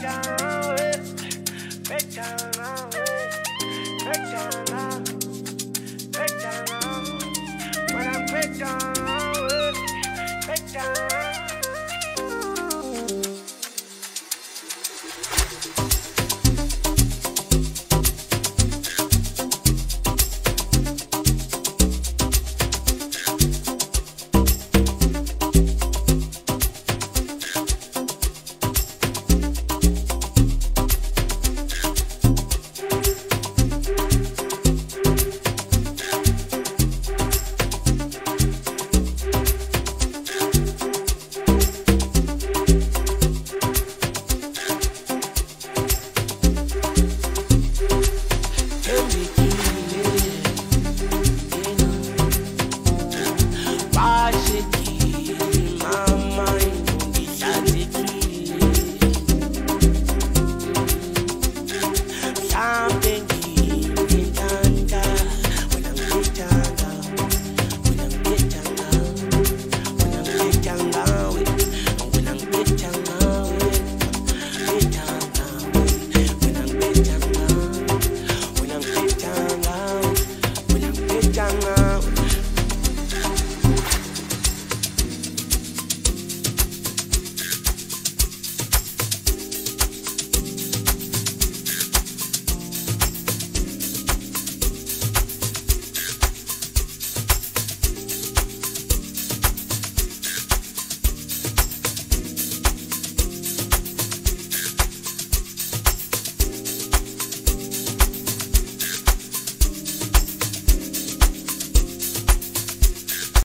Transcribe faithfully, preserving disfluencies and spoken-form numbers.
Down.